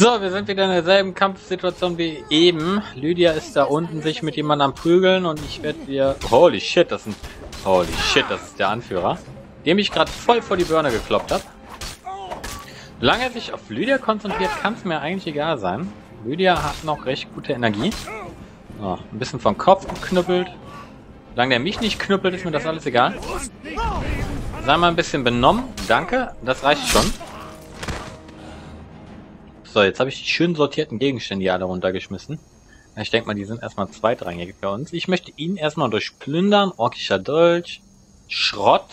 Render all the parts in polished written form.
So, wir sind wieder in derselben Kampfsituation wie eben. Lydia ist da unten sich mit jemandem am Prügeln und ich werde ihr... Holy shit, das ist der Anführer, dem ich gerade voll vor die Birne gekloppt habe. Solange er sich auf Lydia konzentriert, kann es mir eigentlich egal sein. Lydia hat noch recht gute Energie. Oh, ein bisschen vom Kopf geknüppelt. Solange der mich nicht knüppelt, ist mir das alles egal. Sei mal ein bisschen benommen. Danke, das reicht schon. So, jetzt habe ich die schön sortierten Gegenstände hier alle runtergeschmissen. Ich denke mal, die sind erstmal zweitrangig bei uns. Ich möchte ihn erstmal durch Plündern, orkischer Dolch, Schrott.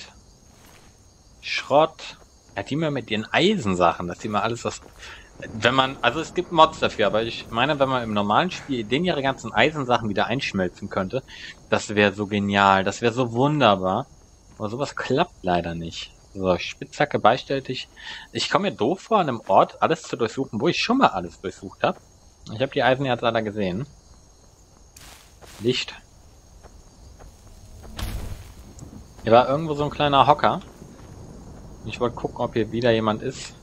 Ja, die mal mit den Eisensachen, dass die mal alles was... Wenn man, also es gibt Mods dafür, aber ich meine, wenn man im normalen Spiel den ihre ganzen Eisensachen wieder einschmelzen könnte, das wäre so genial, das wäre so wunderbar. Aber sowas klappt leider nicht. So, Spitzhacke beistellig. Ich komme mir doof vor, an einem Ort alles zu durchsuchen, wo ich schon mal alles durchsucht habe. Ich habe die Eisenerz leider gesehen. Licht. Hier war irgendwo so ein kleiner Hocker. Ich wollte gucken, ob hier wieder jemand ist.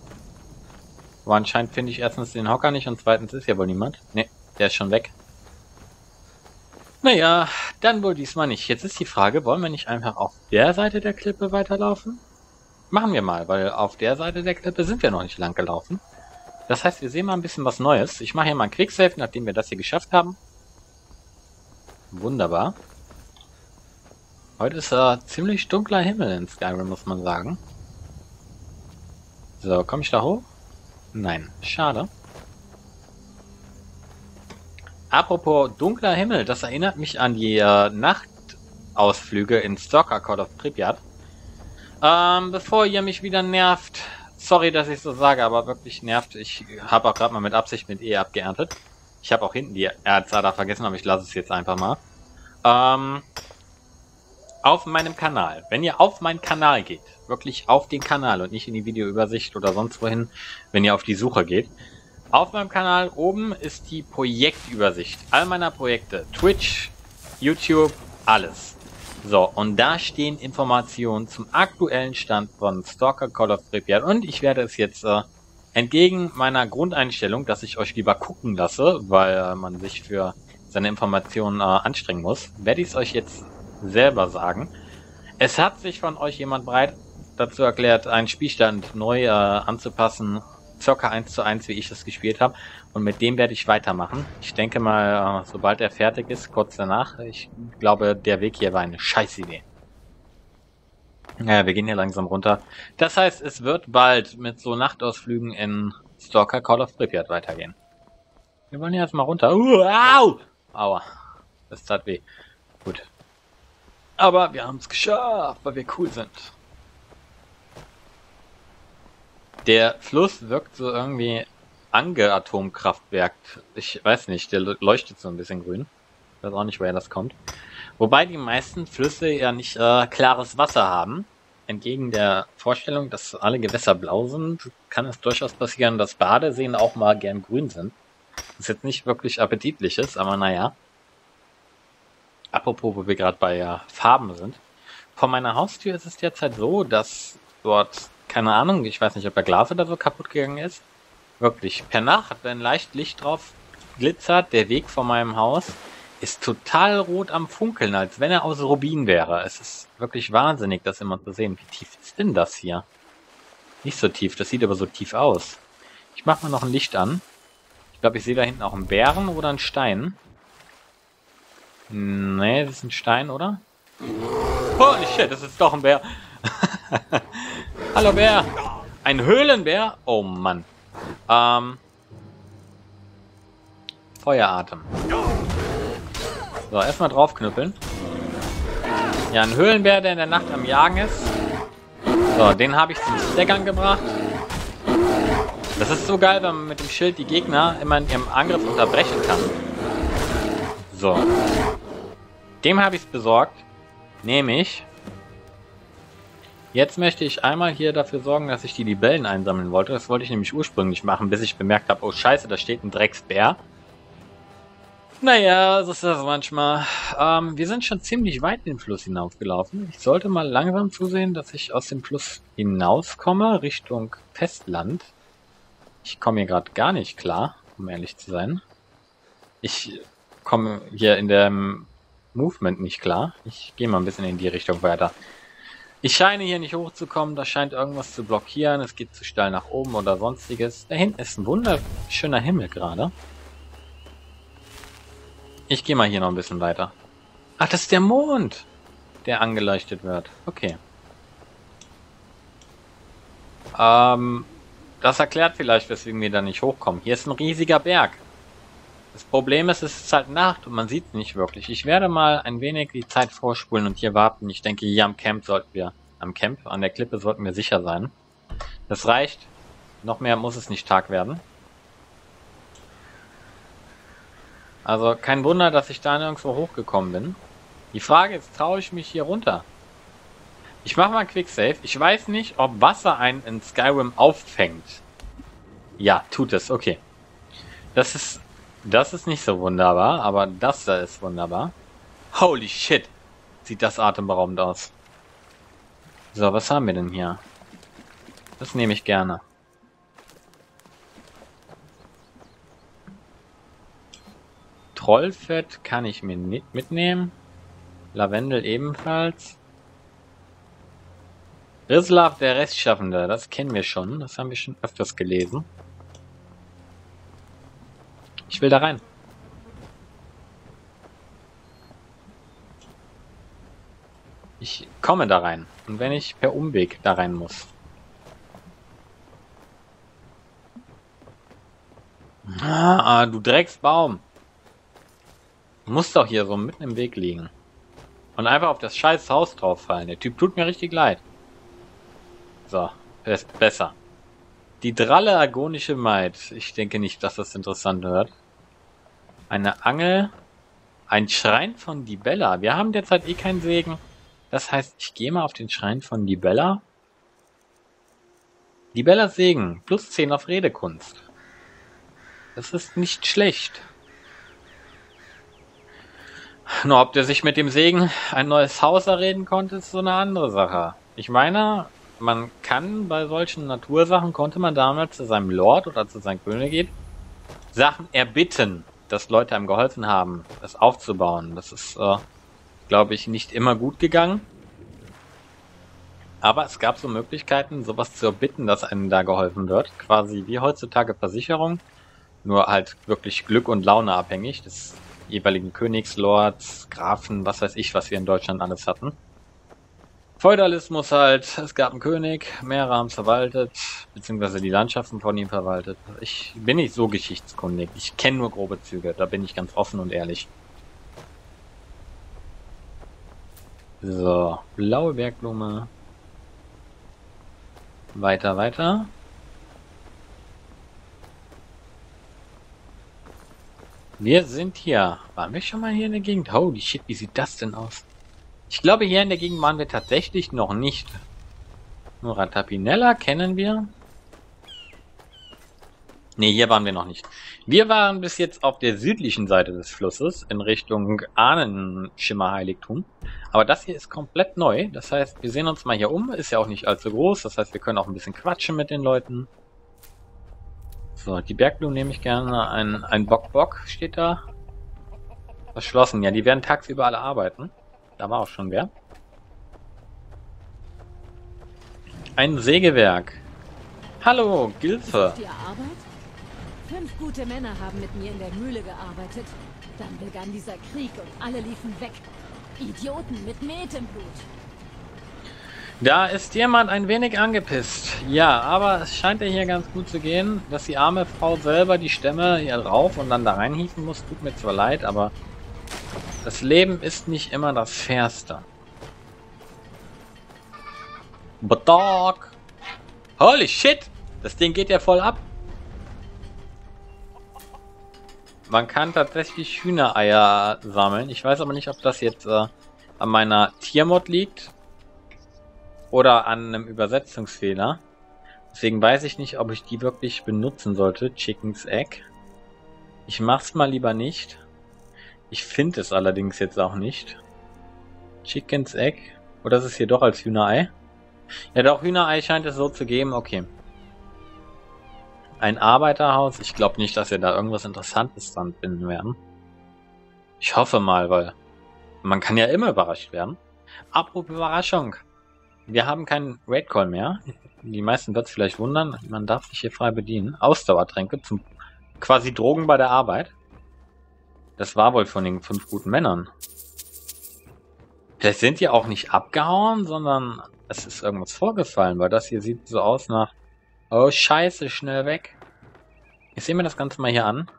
Aber anscheinend finde ich erstens den Hocker nicht und zweitens ist ja wohl niemand. Ne, der ist schon weg. Naja, dann wohl diesmal nicht. Jetzt ist die Frage, wollen wir nicht einfach auf der Seite der Klippe weiterlaufen? Machen wir mal, weil auf der Seite der Klippe sind wir noch nicht lang gelaufen. Das heißt, wir sehen mal ein bisschen was Neues. Ich mache hier mal einen Quicksave, nachdem wir das hier geschafft haben. Wunderbar. Heute ist ziemlich dunkler Himmel in Skyrim, muss man sagen. So, komme ich da hoch? Nein, schade. Apropos dunkler Himmel, das erinnert mich an die Nachtausflüge in Stalker Call of Pripyat. Bevor ihr mich wieder nervt, sorry, dass ich so sage, aber wirklich nervt, ich habe auch gerade mal mit Absicht mit E abgeerntet. Ich habe auch hinten die Erzader vergessen, aber ich lasse es jetzt einfach mal. Auf meinem Kanal. Wenn ihr auf meinen Kanal geht, wirklich auf den Kanal und nicht in die Videoübersicht oder sonst wohin, wenn ihr auf die Suche geht. Auf meinem Kanal oben ist die Projektübersicht. All meiner Projekte. Twitch, YouTube, alles. So, und da stehen Informationen zum aktuellen Stand von Stalker Call of Pripyat. Und ich werde es jetzt entgegen meiner Grundeinstellung, dass ich euch lieber gucken lasse, weil man sich für seine Informationen anstrengen muss, werde ich es euch jetzt selber sagen. Es hat sich von euch jemand bereit dazu erklärt, einen Spielstand neu anzupassen, circa 1:1, wie ich das gespielt habe, und mit dem werde ich weitermachen. Ich denke mal, sobald er fertig ist, kurz danach, ich glaube, der Weg hier war eine Scheißidee. Naja, wir gehen hier langsam runter. Das heißt, es wird bald mit so Nachtausflügen in Stalker Call of Pripyat weitergehen. Wir wollen hier erstmal runter. Au! Aua. Das tat weh. Gut. Aber wir haben es geschafft, weil wir cool sind. Der Fluss wirkt so irgendwie angeatomkraftwerk. Ich weiß nicht, der leuchtet so ein bisschen grün. Ich weiß auch nicht, woher das kommt. Wobei die meisten Flüsse ja nicht klares Wasser haben. Entgegen der Vorstellung, dass alle Gewässer blau sind, kann es durchaus passieren, dass Badeseen auch mal gern grün sind. Das ist jetzt nicht wirklich appetitliches, aber naja. Apropos, wo wir gerade bei Farben sind. Vor meiner Haustür ist es derzeit so, dass dort, keine Ahnung, ich weiß nicht, ob der Glas oder so kaputt gegangen ist. Wirklich, per Nacht, wenn leicht Licht drauf glitzert, der Weg vor meinem Haus ist total rot am Funkeln, als wenn er aus Rubin wäre. Es ist wirklich wahnsinnig, das immer zu sehen. Wie tief ist denn das hier? Nicht so tief, das sieht aber so tief aus. Ich mache mal noch ein Licht an. Ich glaube, ich sehe da hinten auch einen Bären oder einen Stein. Nee, das ist ein Stein, oder? Holy shit, das ist doch ein Bär. Hallo Bär. Ein Höhlenbär? Oh Mann. Feueratem. So, erstmal draufknüppeln. Ja, ein Höhlenbär, der in der Nacht am Jagen ist. So, den habe ich zum Steckern gebracht. Das ist so geil, wenn man mit dem Schild die Gegner immer in ihrem Angriff unterbrechen kann. So. Dem habe ich es besorgt. Nehme ich. Jetzt möchte ich einmal hier dafür sorgen, dass ich die Libellen einsammeln wollte. Das wollte ich nämlich ursprünglich machen, bis ich bemerkt habe, oh scheiße, da steht ein Drecksbär. Naja, so ist das manchmal. Wir sind schon ziemlich weit den Fluss hinaufgelaufen. Ich sollte mal langsam zusehen, dass ich aus dem Fluss hinauskomme, Richtung Festland. Ich komme hier gerade gar nicht klar, um ehrlich zu sein. Ich komme hier in dem Movement nicht klar. Ich gehe mal ein bisschen in die Richtung weiter. Ich scheine hier nicht hochzukommen, da scheint irgendwas zu blockieren, es geht zu steil nach oben oder sonstiges. Da hinten ist ein wunderschöner Himmel gerade. Ich gehe mal hier noch ein bisschen weiter. Ach, das ist der Mond, der angeleuchtet wird. Okay. Das erklärt vielleicht, weswegen wir da nicht hochkommen. Hier ist ein riesiger Berg. Das Problem ist, es ist halt Nacht und man sieht es nicht wirklich. Ich werde mal ein wenig die Zeit vorspulen und hier warten. Ich denke, hier am Camp sollten wir, an der Klippe sollten wir sicher sein. Das reicht. Noch mehr muss es nicht Tag werden. Also kein Wunder, dass ich da nirgendwo hochgekommen bin. Die Frage ist, traue ich mich hier runter? Ich mache mal ein Quicksave. Ich weiß nicht, ob Wasser einen in Skyrim auffängt. Ja, tut es. Okay. Das ist nicht so wunderbar, aber das da ist wunderbar. Holy shit! Sieht das atemberaubend aus. So, was haben wir denn hier? Das nehme ich gerne. Trollfett kann ich mir nicht mitnehmen. Lavendel ebenfalls. Rislav, der Restschaffende, das kennen wir schon. Das haben wir schon öfters gelesen. Ich will da rein. Ich komme da rein. Und wenn ich per Umweg da rein muss. Ah, du Drecksbaum. Du musst doch hier so mitten im Weg liegen. Und einfach auf das scheiß Haus drauf fallen. Der Typ tut mir richtig leid. So, ist besser. Die dralle agonische Maid. Ich denke nicht, dass das interessant wird. Eine Angel. Ein Schrein von Dibella. Wir haben derzeit eh keinen Segen. Das heißt, ich gehe mal auf den Schrein von Dibella. Dibellas Segen. Plus 10 auf Redekunst. Das ist nicht schlecht. Nur ob der sich mit dem Segen ein neues Haus erreden konnte, ist so eine andere Sache. Ich meine, man kann bei solchen Natursachen, konnte man damals zu seinem Lord oder zu seinem König gehen, Sachen erbitten, dass Leute einem geholfen haben, das aufzubauen. Das ist, glaube ich, nicht immer gut gegangen. Aber es gab so Möglichkeiten, sowas zu erbitten, dass einem da geholfen wird. Quasi wie heutzutage Versicherung, nur halt wirklich Glück und Laune abhängig des jeweiligen Königslords, Grafen, was weiß ich, was wir in Deutschland alles hatten. Feudalismus halt, es gab einen König, mehrere haben es verwaltet, beziehungsweise die Landschaften von ihm verwaltet. Ich bin nicht so geschichtskundig, ich kenne nur grobe Züge, da bin ich ganz offen und ehrlich. So, blaue Bergblume. Weiter, weiter. Wir sind hier. Waren wir schon mal hier in der Gegend? Holy shit, wie sieht das denn aus? Ich glaube, hier in der Gegend waren wir tatsächlich noch nicht. Nur Atapinella kennen wir. Ne, hier waren wir noch nicht. Wir waren bis jetzt auf der südlichen Seite des Flusses, in Richtung Ahnenschimmerheiligtum. Aber das hier ist komplett neu. Das heißt, wir sehen uns mal hier um. Ist ja auch nicht allzu groß. Das heißt, wir können auch ein bisschen quatschen mit den Leuten. So, die Bergblumen nehme ich gerne. Ein Bock-Bock steht da. Verschlossen. Ja, die werden tagsüber alle arbeiten. Da war auch schon wer. Ein Sägewerk. Hallo, Gilfe. Ist das die Arbeit? 5 gute Männer haben mit mir in der Mühle gearbeitet. Dann begann dieser Krieg und alle liefen weg. Idioten mit Met im Blut. Da ist jemand ein wenig angepisst. Ja, aber es scheint ja hier ganz gut zu gehen, dass die arme Frau selber die Stämme hier rauf und dann da reinhieven muss. Tut mir zwar leid, aber das Leben ist nicht immer das Fairste. Bedark! Holy shit! Das Ding geht ja voll ab. Man kann tatsächlich Hühnereier sammeln. Ich weiß aber nicht, ob das jetzt an meiner Tiermod liegt. Oder an einem Übersetzungsfehler. Deswegen weiß ich nicht, ob ich die wirklich benutzen sollte. Chicken's Egg. Ich mach's mal lieber nicht. Ich finde es allerdings jetzt auch nicht. Chicken's Egg. Oder ist es hier doch als Hühnerei? Ja doch, Hühnerei scheint es so zu geben. Okay. Ein Arbeiterhaus. Ich glaube nicht, dass wir da irgendwas Interessantes dran finden werden. Ich hoffe mal, weil man kann ja immer überrascht werden. Apropos Überraschung. Wir haben keinen Raid-Call mehr. Die meisten wird es vielleicht wundern. Man darf sich hier frei bedienen. Ausdauertränke zum quasi Drogen bei der Arbeit. Das war wohl von den 5 guten Männern. Vielleicht sind die auch nicht abgehauen, sondern es ist irgendwas vorgefallen, weil das hier sieht so aus nach oh scheiße, schnell weg. Ich sehe mir das Ganze mal hier an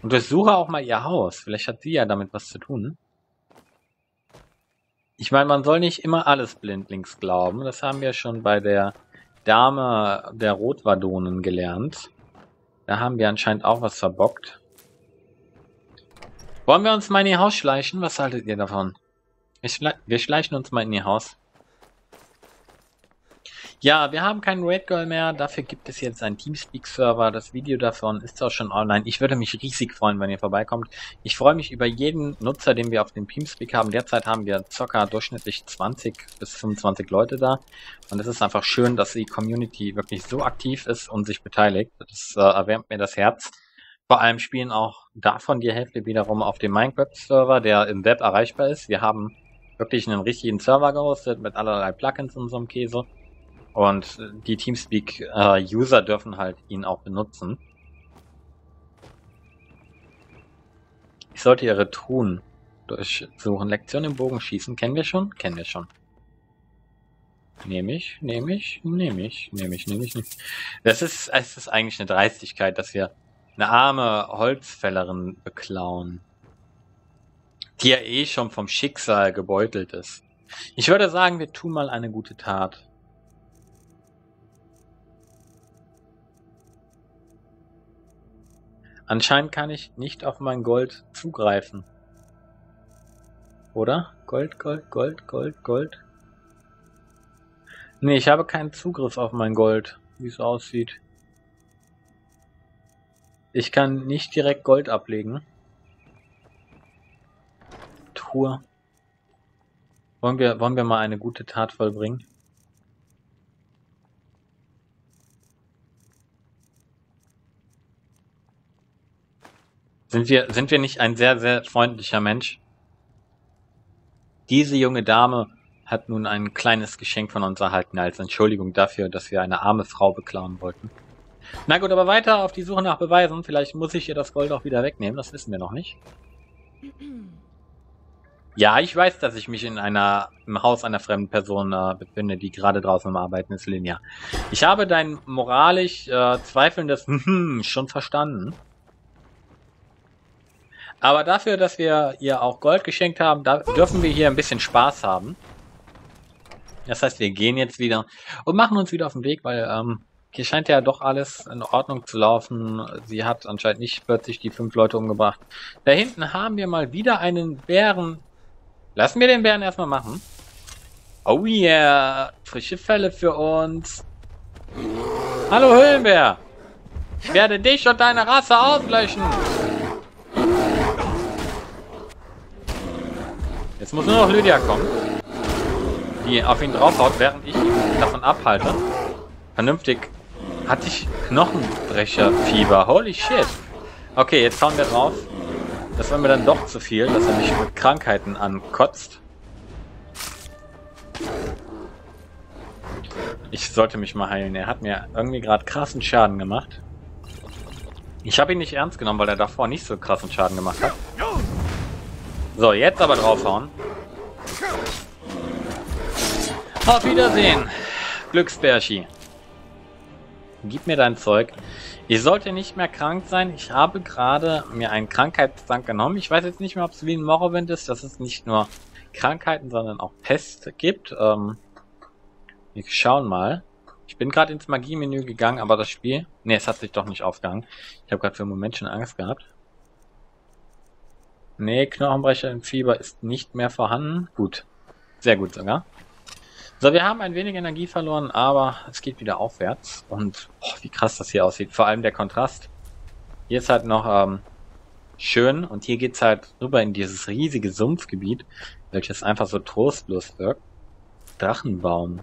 und durchsuche auch mal ihr Haus. Vielleicht hat sie ja damit was zu tun. Ich meine, man soll nicht immer alles blindlings glauben. Das haben wir schon bei der Dame der Rotwadonen gelernt. Da haben wir anscheinend auch was verbockt. Wollen wir uns mal in ihr Haus schleichen? Was haltet ihr davon? Wir schleichen uns mal in ihr Haus. Ja, wir haben keinen Raid Girl mehr. Dafür gibt es jetzt einen Teamspeak-Server. Das Video davon ist auch schon online. Ich würde mich riesig freuen, wenn ihr vorbeikommt. Ich freue mich über jeden Nutzer, den wir auf dem Teamspeak haben. Derzeit haben wir ca. durchschnittlich 20 bis 25 Leute da. Und es ist einfach schön, dass die Community wirklich so aktiv ist und sich beteiligt. Das erwärmt mir das Herz. Vor allem spielen auch davon die Hälfte wiederum auf dem Minecraft-Server, der im Web erreichbar ist. Wir haben wirklich einen richtigen Server gehostet mit allerlei Plugins in unserem Käse. Und die Teamspeak-User dürfen halt ihn auch benutzen. Ich sollte ihre Truhen durchsuchen. Lektion im Bogenschießen. Kennen wir schon? Kennen wir schon. Nehme ich. Es ist eigentlich eine Dreistigkeit, dass wir eine arme Holzfällerin beklauen. Die ja eh schon vom Schicksal gebeutelt ist. Ich würde sagen, wir tun mal eine gute Tat. Anscheinend kann ich nicht auf mein Gold zugreifen. Oder? Gold. Nee, ich habe keinen Zugriff auf mein Gold, wie es aussieht. Ich kann nicht direkt Gold ablegen. Truhe. Wollen wir mal eine gute Tat vollbringen? Sind wir nicht ein sehr, sehr freundlicher Mensch? Diese junge Dame hat nun ein kleines Geschenk von uns erhalten als Entschuldigung dafür, dass wir eine arme Frau beklauen wollten. Na gut, aber weiter auf die Suche nach Beweisen. Vielleicht muss ich ihr das Gold auch wieder wegnehmen, das wissen wir noch nicht. Ja, ich weiß, dass ich mich in im Haus einer fremden Person befinde, die gerade draußen am Arbeiten ist, Lydia. Ich habe dein moralisch zweifelndes schon verstanden. Aber dafür, dass wir ihr auch Gold geschenkt haben, da dürfen wir hier ein bisschen Spaß haben. Das heißt, wir gehen jetzt wieder und machen uns wieder auf den Weg, weil hier scheint ja doch alles in Ordnung zu laufen. Sie hat anscheinend nicht plötzlich die 5 Leute umgebracht. Da hinten haben wir mal wieder einen Bären. Lassen wir den Bären erstmal machen. Oh yeah, frische Fälle für uns. Hallo Höhlenbär. Ich werde dich und deine Rasse auslöschen. Jetzt muss nur noch Lydia kommen, die auf ihn draufhaut, während ich ihn davon abhalte. Vernünftig. Hatte ich Knochenbrecherfieber. Holy shit. Okay, jetzt hauen wir drauf. Das war mir dann doch zu viel, dass er mich mit Krankheiten ankotzt. Ich sollte mich mal heilen. Er hat mir irgendwie gerade krassen Schaden gemacht. Ich habe ihn nicht ernst genommen, weil er davor nicht so krassen Schaden gemacht hat. So, jetzt aber draufhauen. Auf Wiedersehen, Glücksbärschi. Gib mir dein Zeug. Ich sollte nicht mehr krank sein. Ich habe gerade mir einen Krankheitstrank genommen. Ich weiß jetzt nicht mehr, ob es wie in Morrowind ist, dass es nicht nur Krankheiten, sondern auch Pest gibt. Wir schauen mal. Ich bin gerade ins Magie-Menü gegangen, aber das Spiel... Ne, es hat sich doch nicht aufgehangen. Ich habe gerade für einen Moment schon Angst gehabt. Nee, Knochenbrecher im Fieber ist nicht mehr vorhanden. Gut. Sehr gut sogar. So, wir haben ein wenig Energie verloren, aber es geht wieder aufwärts. Und boah, wie krass das hier aussieht. Vor allem der Kontrast. Hier ist halt noch schön. Und hier geht es halt rüber in dieses riesige Sumpfgebiet, welches einfach so trostlos wirkt. Drachenbaum.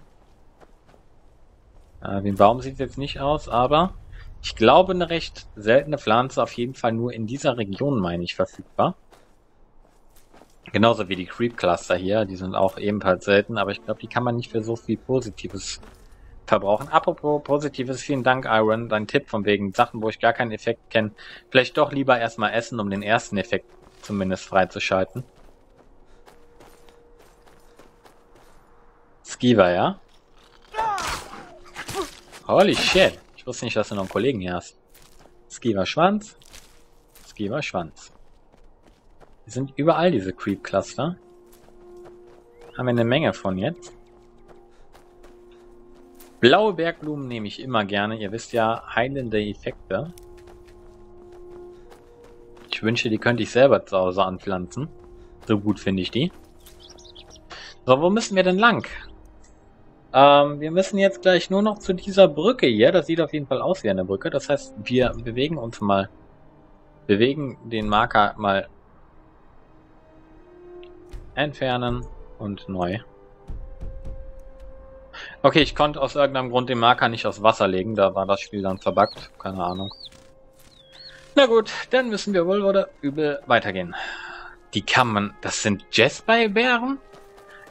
Wie ein Baum sieht es jetzt nicht aus, aber Ich glaube, eine recht seltene Pflanze, auf jeden Fall nur in dieser Region, meine ich, verfügbar. Genauso wie die Creep Cluster hier, die sind auch ebenfalls selten, aber ich glaube, die kann man nicht für so viel Positives verbrauchen. Apropos Positives, vielen Dank, Iron, dein Tipp von wegen Sachen, wo ich gar keinen Effekt kenne. Vielleicht doch lieber erstmal essen, um den ersten Effekt zumindest freizuschalten. Skiver, ja? Holy shit. Ich wusste nicht, dass du noch einen Kollegen hier hast. Skiver Schwanz. Skiver Schwanz. Hier sind überall diese Creep Cluster. Haben wir eine Menge von jetzt. Blaue Bergblumen nehme ich immer gerne. Ihr wisst ja, heilende Effekte. Ich wünsche, die könnte ich selber zu Hause anpflanzen. So gut finde ich die. So, wo müssen wir denn lang? Wir müssen jetzt gleich nur noch zu dieser Brücke hier. Das sieht auf jeden Fall aus wie eine Brücke. Das heißt, wir bewegen uns mal. Bewegen den Marker mal. Entfernen und neu. Okay, ich konnte aus irgendeinem Grund den Marker nicht aufs Wasser legen. Da war das Spiel dann verbuggt. Keine Ahnung. Na gut, dann müssen wir wohl oder übel weitergehen. Die kann man... Das sind Jesper-Bären?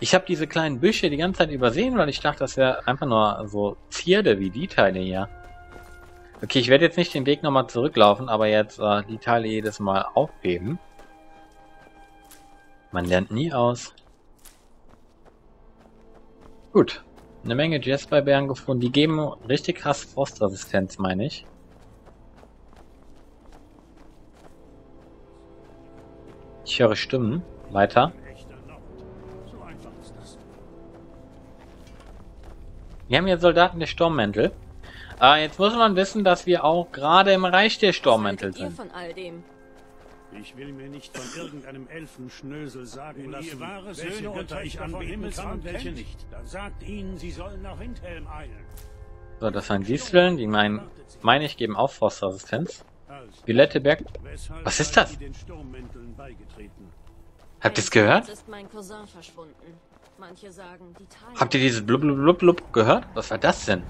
Ich habe diese kleinen Büsche die ganze Zeit übersehen, weil ich dachte, das wäre einfach nur so Zierde wie die Teile hier. Okay, ich werde jetzt nicht den Weg nochmal zurücklaufen, aber jetzt die Teile jedes Mal aufheben. Man lernt nie aus. Gut. Eine Menge Jesper-Bären gefunden. Die geben richtig krass Frostresistenz, meine ich. Ich höre Stimmen. Weiter. Wir haben hier Soldaten der Sturmmäntel. Jetzt muss man wissen, dass wir auch gerade im Reich der Sturmmäntel sind. Von all dem? Ich will mir nicht von irgendeinem Elfenschnösel sagen lassen, ihr wahre Söhne unter ich anbeten kann, welche nicht. Dann sagt ihnen, sie sollen nach Windhelm eilen. So, das waren Disteln, die meine ich geben auch Frostresistenz. Violette Berg... Was ist das? Habt ihr es gehört? Habt ihr dieses blub blub blub blub gehört? Was war das denn?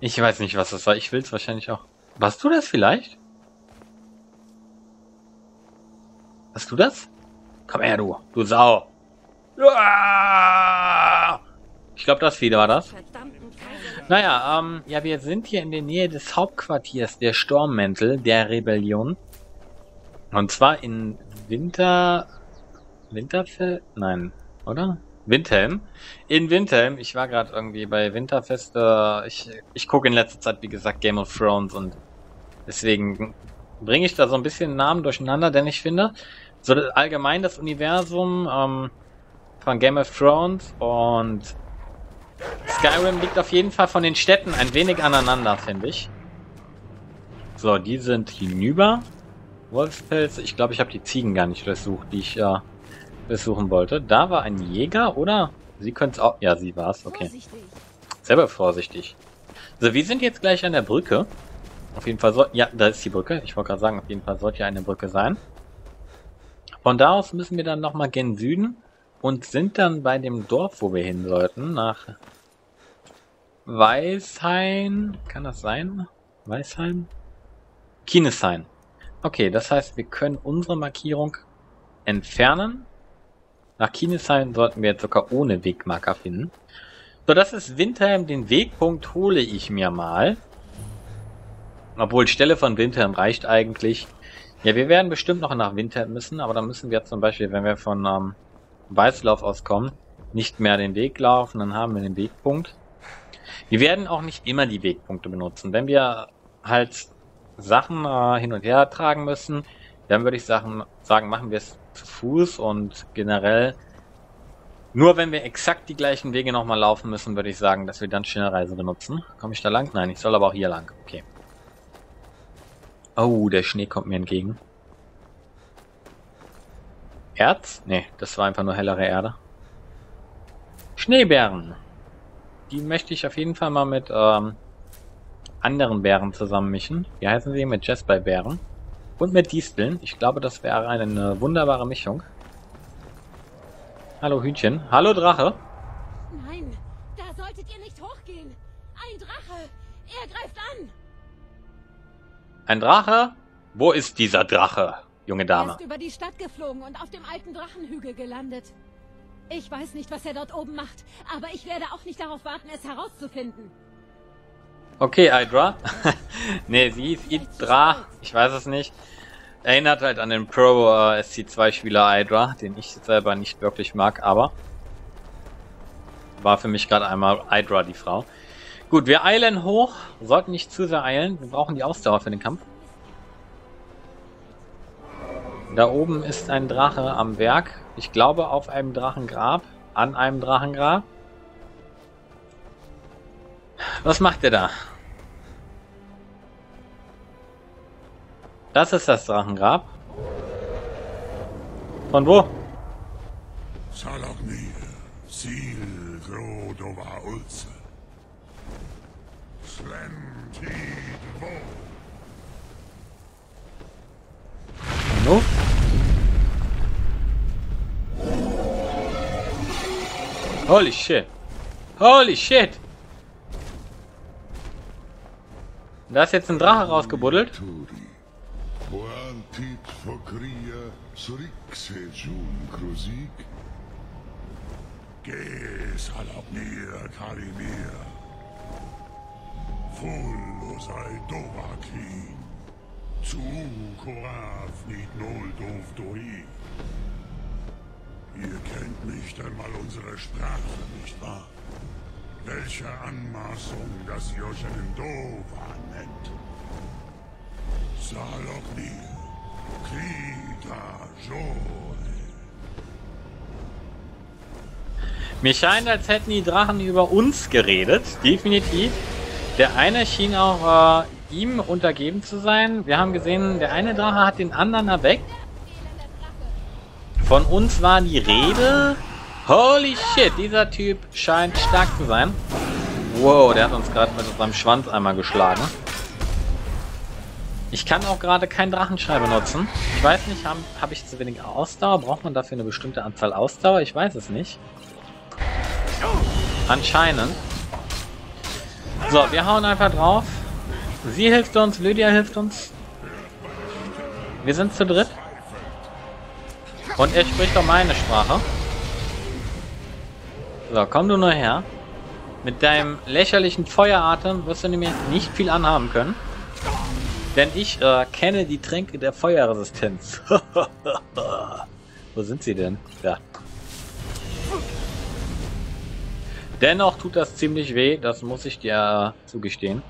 Ich weiß nicht, was das war. Ich will es wahrscheinlich auch... Warst du das vielleicht? Warst du das? Komm her, du Sau. Ich glaube, das Vieh war das. Naja, ja, wir sind hier in der Nähe des Hauptquartiers der Sturmmäntel der Rebellion. Und zwar in Winterfell? Nein, oder? Winterheim. In Winterheim. Ich war gerade irgendwie bei Winterfest. Ich gucke in letzter Zeit, wie gesagt, Game of Thrones und deswegen bringe ich da so ein bisschen Namen durcheinander, denn ich finde, so allgemein das Universum von Game of Thrones und Skyrim liegt auf jeden Fall von den Städten ein wenig aneinander, finde ich. So, die sind hinüber. Wolfspelze. Ich glaube, ich habe die Ziegen gar nicht durchsucht, die ich besuchen wollte. Da war ein Jäger, oder? Sie können es auch... Ja, sie war es. Okay. Vorsichtig. Selber vorsichtig. So, wir sind jetzt gleich an der Brücke. Auf jeden Fall soll... Ja, da ist die Brücke. Ich wollte gerade sagen, auf jeden Fall sollte ja eine Brücke sein. Von da aus müssen wir dann nochmal gen Süden und sind dann bei dem Dorf, wo wir hin sollten, nach Weißheim. Kann das sein? Weißheim? Kinesheim. Okay, das heißt, wir können unsere Markierung entfernen. Nach Kinesheim sollten wir jetzt sogar ohne Wegmarker finden. So, das ist Winterheim. Den Wegpunkt hole ich mir mal. Obwohl, Stelle von Winterheim reicht eigentlich. Ja, wir werden bestimmt noch nach Winterheim müssen, aber dann müssen wir zum Beispiel, wenn wir von Weißlauf auskommen, nicht mehr den Weg laufen, dann haben wir den Wegpunkt. Wir werden auch nicht immer die Wegpunkte benutzen. Wenn wir halt Sachen hin und her tragen müssen, dann würde ich sagen, machen wir es zu Fuß und generell nur wenn wir exakt die gleichen Wege nochmal laufen müssen, würde ich sagen, dass wir dann Schnellreise benutzen. Komme ich da lang? Nein, ich soll aber auch hier lang. Okay. Oh, der Schnee kommt mir entgegen. Erz? Ne, das war einfach nur hellere Erde. Schneebären. Die möchte ich auf jeden Fall mal mit anderen Bären zusammenmischen. Wie heißen sie? Mit Jesper-Bären. Und mit Disteln. Ich glaube, das wäre eine wunderbare Mischung. Hallo Hühnchen. Hallo Drache. Nein, da solltet ihr nicht hochgehen. Ein Drache. Er greift an! Ein Drache? Wo ist dieser Drache, junge Dame? Er ist über die Stadt geflogen und auf dem alten Drachenhügel gelandet. Ich weiß nicht, was er dort oben macht, aber ich werde auch nicht darauf warten, es herauszufinden. Okay, IdrA. Ne, sie hieß IdrA. Ich weiß es nicht. Erinnert halt an den Pro-SC2-Spieler IdrA, den ich selber nicht wirklich mag, aber war für mich gerade einmal IdrA die Frau. Gut, wir eilen hoch. Sollten nicht zu sehr eilen. Wir brauchen die Ausdauer für den Kampf. Da oben ist ein Drache am Werk. Ich glaube auf einem Drachengrab. An einem Drachengrab. Was macht der da? Das ist das Drachengrab. Von wo? Sahloknir, Ziel, Grodova, Ulze. Hallo? Holy shit. Holy shit. Da ist jetzt ein Drache rausgebuddelt. Ihr kennt nicht einmal unsere Sprache, nicht wahr? Welche Anmaßung, dass ihr euch einen Dova nennt. Sahloknir, Krita, Joel. Mir scheint, als hätten die Drachen über uns geredet, definitiv. Der eine schien auch ihm untergeben zu sein. Wir haben gesehen, der eine Drache hat den anderen erweckt. Von uns war die Rede. Holy shit, dieser Typ scheint stark zu sein. Wow, der hat uns gerade mit seinem Schwanz einmal geschlagen. Ich kann auch gerade keinen Drachenschrei benutzen. Ich weiß nicht, hab ich zu wenig Ausdauer? Braucht man dafür eine bestimmte Anzahl Ausdauer? Ich weiß es nicht. Anscheinend. So, wir hauen einfach drauf. Sie hilft uns, Lydia hilft uns. Wir sind zu dritt. Und er spricht auch meine Sprache. So, komm du nur her. Mit deinem lächerlichen Feueratem wirst du nämlich nicht viel anhaben können. Denn ich kenne die Tränke der Feuerresistenz. Wo sind sie denn? Da. Dennoch tut das ziemlich weh, das muss ich dir zugestehen.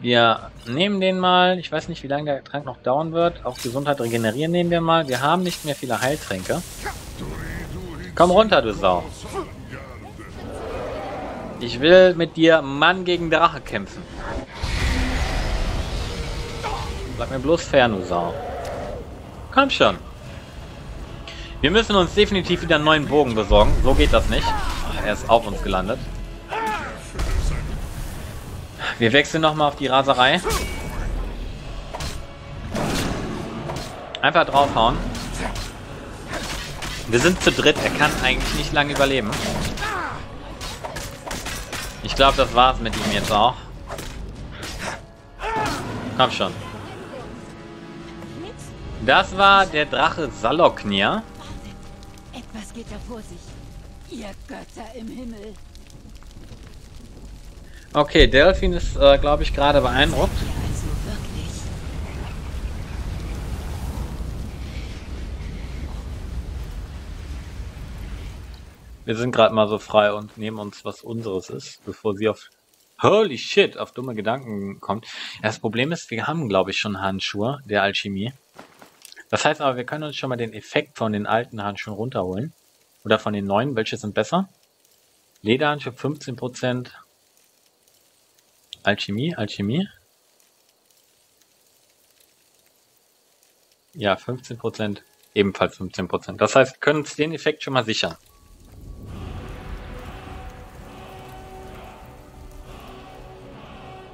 Wir nehmen den mal, ich weiß nicht, wie lange der Trank noch dauern wird. Auch Gesundheit regenerieren nehmen wir mal. Wir haben nicht mehr viele Heiltränke. Komm runter, du Sau. Ich will mit dir Mann gegen Drache kämpfen. Bleib mir bloß fair, du Sau. Komm schon. Wir müssen uns definitiv wieder einen neuen Bogen besorgen. So geht das nicht. Ach, er ist auf uns gelandet. Wir wechseln nochmal auf die Raserei. Einfach draufhauen. Wir sind zu dritt. Er kann eigentlich nicht lange überleben. Ich glaube, das war's mit ihm jetzt auch. Komm schon. Das war der Drache Sahloknir. Etwas geht da vor sich. Ihr Götter im Himmel. Okay, Delfin ist, glaube ich, gerade beeindruckt. Wir sind gerade mal so frei und nehmen uns, was unseres ist, bevor sie auf Holy Shit, auf dumme Gedanken kommt. Das Problem ist, wir haben, glaube ich, schon Handschuhe der Alchemie. Das heißt aber, wir können uns schon mal den Effekt von den alten Handschuhen runterholen. Oder von den neuen, welche sind besser? Lederhandschuhe 15%. Alchemie. Ja, 15%. Ebenfalls 15%. Das heißt, wir können uns den Effekt schon mal sichern.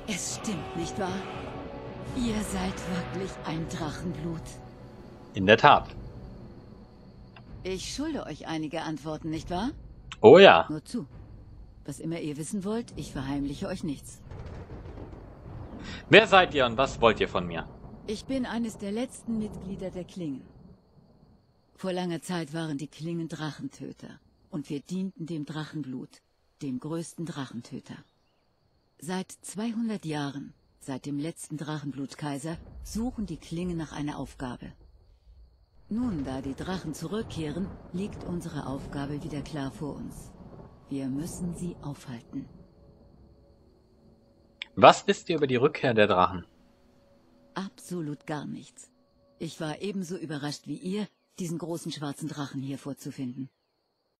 Es stimmt, nicht wahr? Ihr seid wirklich ein Drachenblut. In der Tat. Ich schulde euch einige Antworten, nicht wahr? Oh ja. Nur zu. Was immer ihr wissen wollt, ich verheimliche euch nichts. Wer seid ihr und was wollt ihr von mir? Ich bin eines der letzten Mitglieder der Klingen. Vor langer Zeit waren die Klingen Drachentöter und wir dienten dem Drachenblut, dem größten Drachentöter. Seit 200 Jahren, seit dem letzten Drachenblutkaiser, suchen die Klingen nach einer Aufgabe. Nun, da die Drachen zurückkehren, liegt unsere Aufgabe wieder klar vor uns. Wir müssen sie aufhalten. Was wisst ihr über die Rückkehr der Drachen? Absolut gar nichts. Ich war ebenso überrascht wie ihr, diesen großen schwarzen Drachen hier vorzufinden.